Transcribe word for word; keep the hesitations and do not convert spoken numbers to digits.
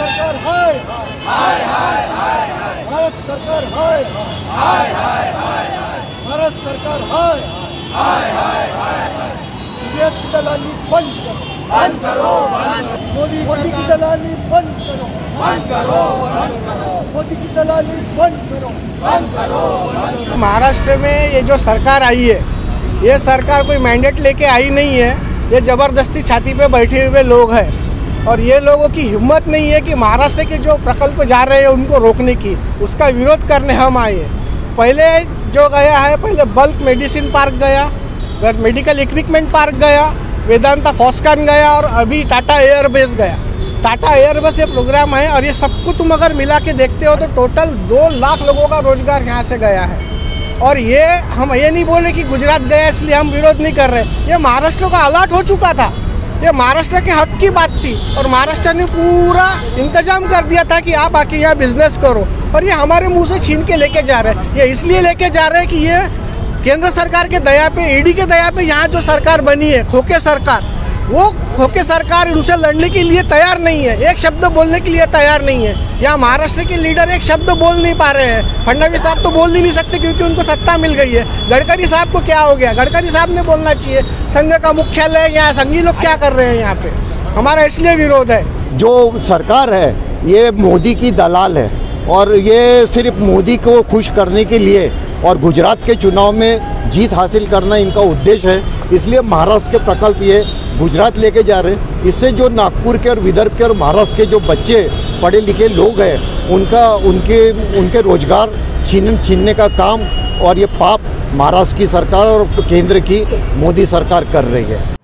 सरकार हाय हाय हाय हाय हाय भारत सरकार हाय हाय हाय हाय भारत सरकार हाय हाय हाय हाय विदेश की दलाली बंद करो बंद करो मोदी मोदी की दलाली बंद करो बंद करो बंद करो मोदी की दलाली बंद करो बंद करो। महाराष्ट्र में ये जो सरकार आई है, ये सरकार कोई मैंडेट लेके आई नहीं है, ये ज़बरदस्ती छाती पे बैठे हुए लोग हैं और ये लोगों की हिम्मत नहीं है कि महाराष्ट्र के जो प्रकल्प जा रहे हैं उनको रोकने की, उसका विरोध करने हम आए हैं। पहले जो गया है, पहले बल्क मेडिसिन पार्क गया, मेडिकल इक्विपमेंट पार्क गया, वेदांता फॉस्कन गया और अभी टाटा एयरबेस गया। टाटा एयरबेस ये प्रोग्राम है और ये सबको तुम अगर मिला के देखते हो तो टोटल दो लाख लोगों का रोजगार यहाँ से गया है। और ये हम ये नहीं बोले कि गुजरात गया इसलिए हम विरोध नहीं कर रहे, ये महाराष्ट्र का अलर्ट हो चुका था, ये महाराष्ट्र के हक की बात थी और महाराष्ट्र ने पूरा इंतजाम कर दिया था कि आप आके यहाँ बिजनेस करो और ये हमारे मुंह से छीन के लेके जा रहे हैं। ये इसलिए लेके जा रहे हैं कि ये केंद्र सरकार के दया पे, ईडी के दया पे यहाँ जो सरकार बनी है, खोके सरकार, वो खोके सरकार उनसे लड़ने के लिए तैयार नहीं है, एक शब्द बोलने के लिए तैयार नहीं है। यहाँ महाराष्ट्र के लीडर एक शब्द बोल नहीं पा रहे हैं। फडणवीस साहब तो बोल ही नहीं सकते क्योंकि उनको सत्ता मिल गई है। गडकरी साहब को क्या हो गया? गडकरी साहब ने बोलना चाहिए। संघ का मुख्यालय है यहाँ, संघी लोग क्या कर रहे हैं यहाँ पे, हमारा इसलिए विरोध है। जो सरकार है ये मोदी की दलाल है और ये सिर्फ मोदी को खुश करने के लिए और गुजरात के चुनाव में जीत हासिल करना इनका उद्देश्य है, इसलिए महाराष्ट्र के प्रकल्प ये गुजरात लेके जा रहे हैं। इससे जो नागपुर के और विदर्भ के और महाराष्ट्र के जो बच्चे पढ़े लिखे लोग हैं, उनका उनके उनके रोजगार छीन छीनने का काम और ये पाप महाराष्ट्र की सरकार और केंद्र की मोदी सरकार कर रही है।